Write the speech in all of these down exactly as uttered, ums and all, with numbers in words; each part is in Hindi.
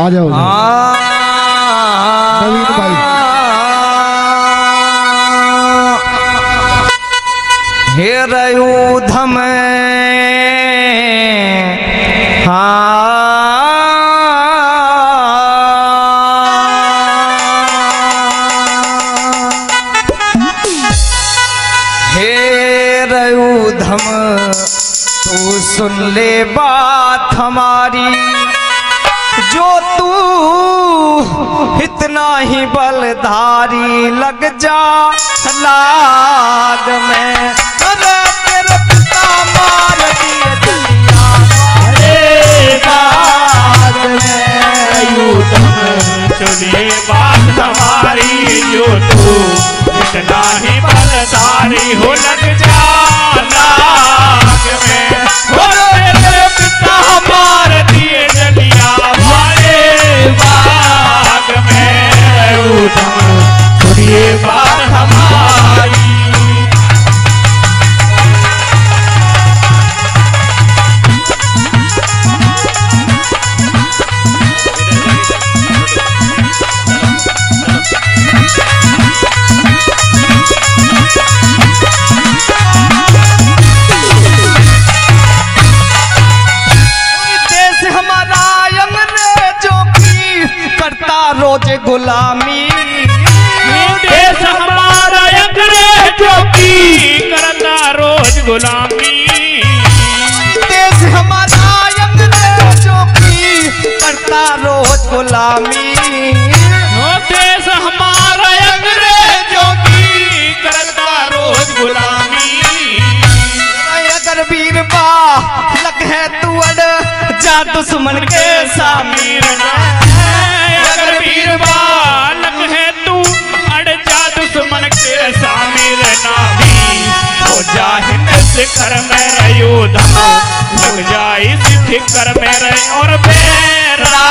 आ जाओ नवीन भाई। हे रयूध में हाँ सुन ले बात हमारी जो तू इतना ही बलधारी लग जा लाग में मार दिए बात हमारी जो तू इतना ही बलधारी हो लग जा लाग में ये बात हमारी। देश हमारा अंग्रेजों जो की करता रोज गुलामी गुलामी देश हमारा अंग्रेजों की करता रोज गुलामी देश हमारा अंग्रेजों की करता रोज गुलामी अगर बीरबा लग है तू अड़ जा दुश्मन के सामी अगर बीरबा लग है तू अड़ जा दुश्मन के सामी रहना शिखर में रयूध लग जाए शिखर में रह और बेरा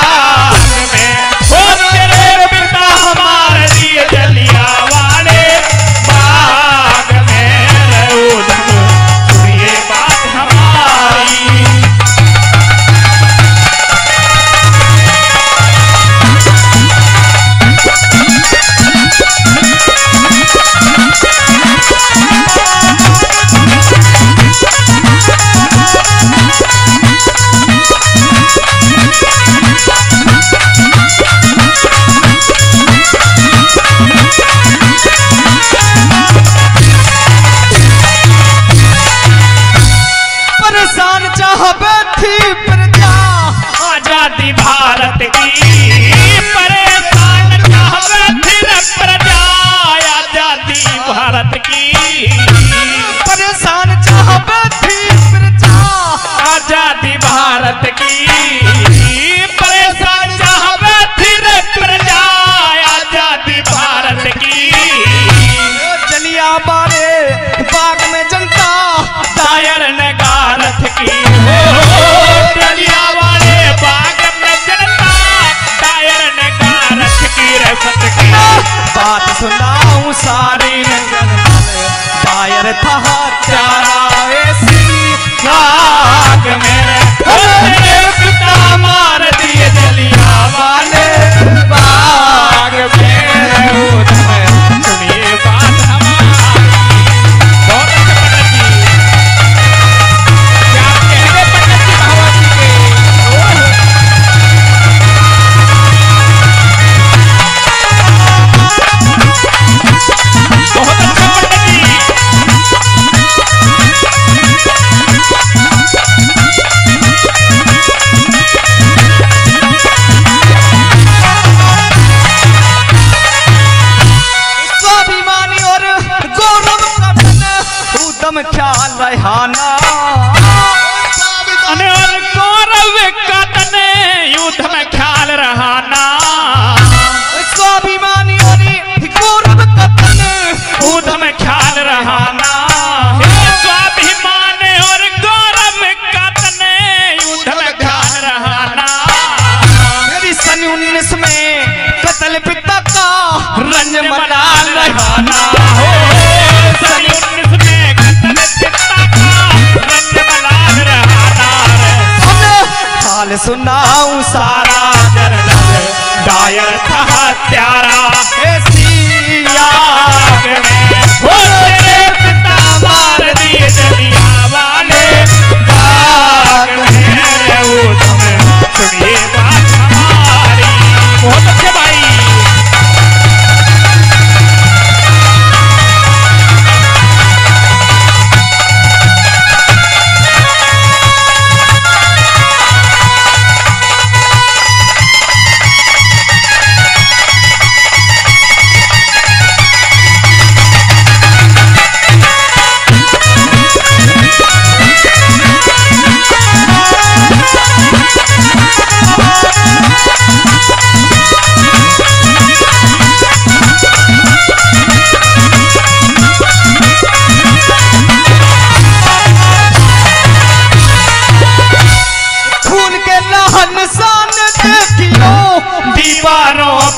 में हो तेरे पिता हमारे लिए जलिया वाले बाग में रयूध ये बात हमारी। सुनाऊं सारी नजर दायर था हत्यारा ऐसी लाग मेरे मेरे पिता मार दिए जलिया वाले बाग मेरे में सुनिए बात हमारी। क्या कहने पंडित जी भगवती के सुनाऊं सारा जरना प्यारा सिया मार दिए दुनिया वाले सुनिए बात हमारी। बहुत अच्छे भाई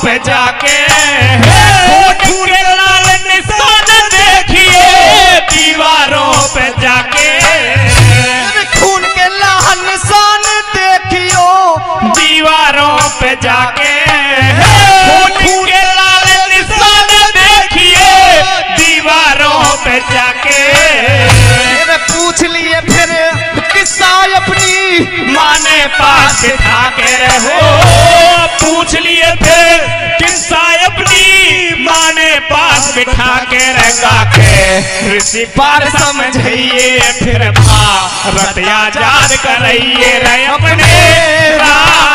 पे जाके लाल निशान देखिए दीवारों पे जाके खून के लाल निशान देखियो दीवारों पे जाके खून के लाल निशान देखिए दीवारों पे जाके। पूछ लिए फिर किस्सा अपनी माँ ने पास था के रहो पूछ लिए थे किस्सा अपनी माँ ने पास बिठा के रखा के ऋषि पार समझिए फिर भारत आजाद कराइए अपने।